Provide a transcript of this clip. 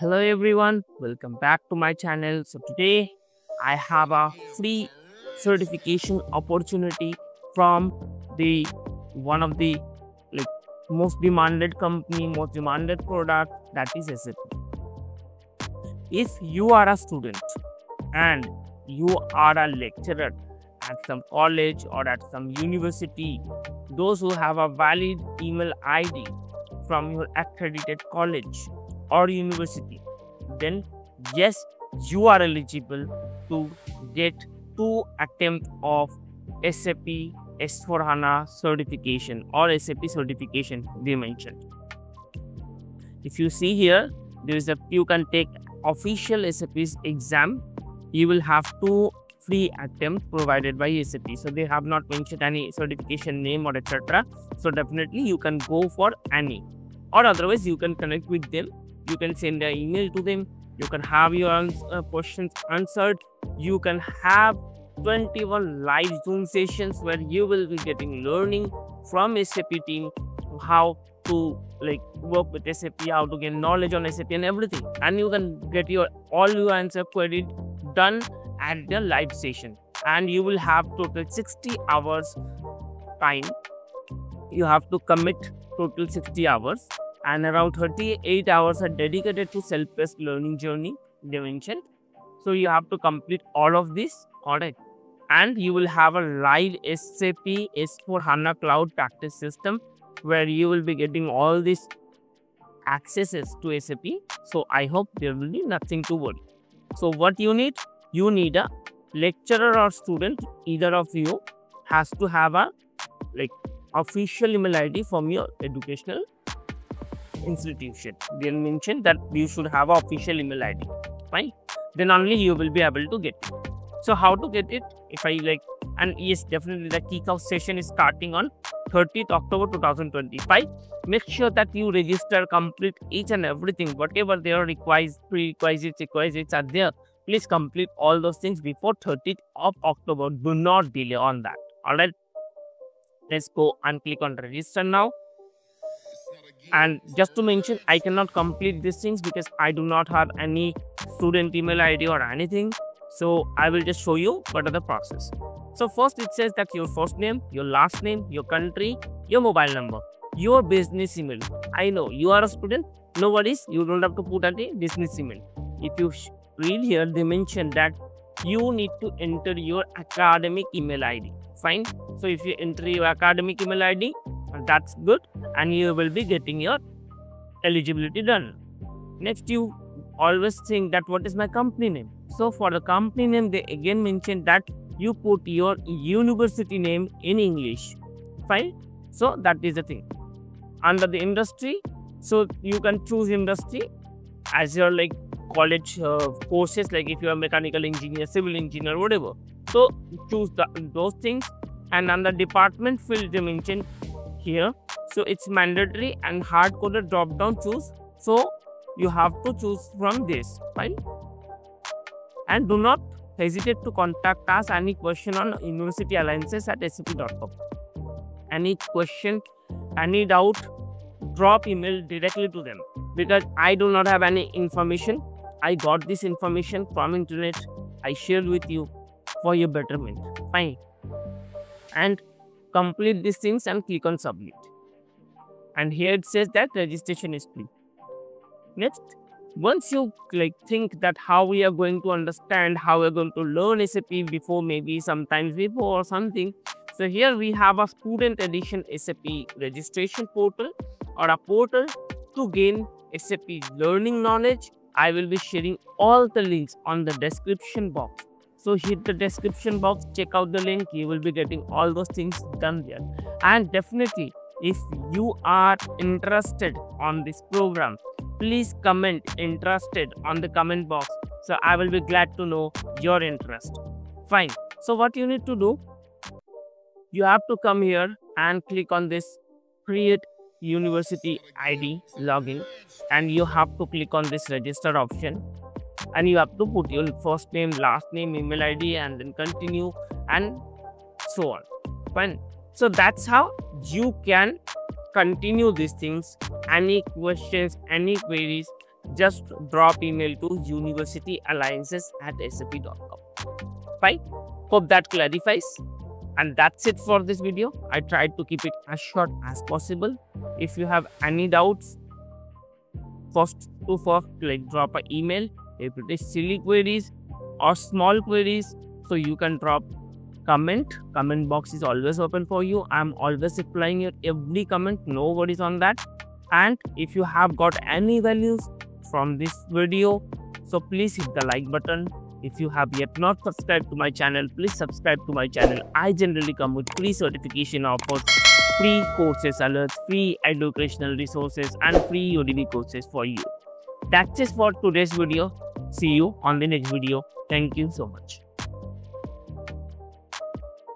Hello everyone, welcome back to my channel. So today I have a free certification opportunity from the one of the most demanded company, most demanded product, that is SAP. If you are a student and you are a lecturer at some college or at some university, those who have a valid email ID from your accredited college or university, then yes, you are eligible to get 2 attempts of SAP S4 HANA certification or SAP certification they mentioned. If you see here, there is you can take official SAP's exam. You will have 2 free attempts provided by SAP. So they have not mentioned any certification name or etc. So definitely you can go for any, or otherwise you can connect with them. You can send an email to them, you can have your questions answered, you can have 21 live Zoom sessions where you will be getting learning from SAP team, how to work with SAP, how to gain knowledge on SAP and everything. And you can get all your answer query done at the live session. And you will have total 60 hours time. You have to commit total 60 hours. And around 38 hours are dedicated to self-paced learning journey they mentioned. So you have to complete all of this, alright. And you will have a live SAP S4 HANA Cloud practice system where you will be getting all these accesses to SAP. So I hope there will be nothing to worry. So what you need a lecturer or student, either of you has to have a official email ID from your educational institution. They mentioned that you should have an official email ID, right? Then only you will be able to get it. So how to get it? If I and yes, definitely the kickoff session is starting on 30th October 2025. Make sure that you register, complete each and everything, whatever their prerequisites are there. Please complete all those things before 30th of October. Do not delay on that. Alright, let's go and click on register now. And just to mention, I cannot complete these things because I do not have any student email ID or anything. So I will just show you what are the process. So first it says that your first name, your last name, your country, your mobile number, your business email. I know you are a student, no worries, you don't have to put any business email. If you read here, they mention that you need to enter your academic email ID. Fine. So if you enter your academic email ID, that's good, and you will be getting your eligibility done. Next, you always think that what is my company name. So for the company name, they again mentioned that you put your university name in English. Fine. So that is the thing. Under the industry, so you can choose industry as your college courses, like if you are mechanical engineer, civil engineer, whatever. So choose those things. And under department field, they mentioned here, so it's mandatory and hard-coded drop-down choose, so you have to choose from this, right? And do not hesitate to contact us any question on universityalliances@sap.com. Any question, any doubt, drop email directly to them, because I do not have any information. I got this information from internet. I shared with you for your betterment, fine. And complete these things and click on submit. And here it says that registration is free. Next, once you think that how we are going to understand, how we are going to learn SAP before, maybe sometimes before or something. So here we have a student edition SAP registration portal, or a portal to gain SAP learning knowledge. I will be sharing all the links on the description box. So hit the description box, check out the link, you will be getting all those things done there. And definitely, if you are interested on this program, please comment interested on the comment box. So I will be glad to know your interest. Fine. So what you need to do, you have to come here and click on this create university ID login, and you have to click on this register option. And you have to put your first name, last name, email ID, and then continue and so on. Fine. So that's how you can continue these things. Any questions, any queries, just drop email to universityalliances@sap.com. Fine. Hope that clarifies. And that's it for this video. I tried to keep it as short as possible. If you have any doubts, drop an email. If it is silly queries or small queries, so you can drop comment. Comment box is always open for you. I'm always replying your every comment. No worries on that. And if you have got any values from this video, so please hit the like button. If you have yet not subscribed to my channel, please subscribe to my channel. I generally come with free certification offers, free courses alerts, free educational resources and free Udemy courses for you. That's it for today's video. See you on the next video. Thank you so much.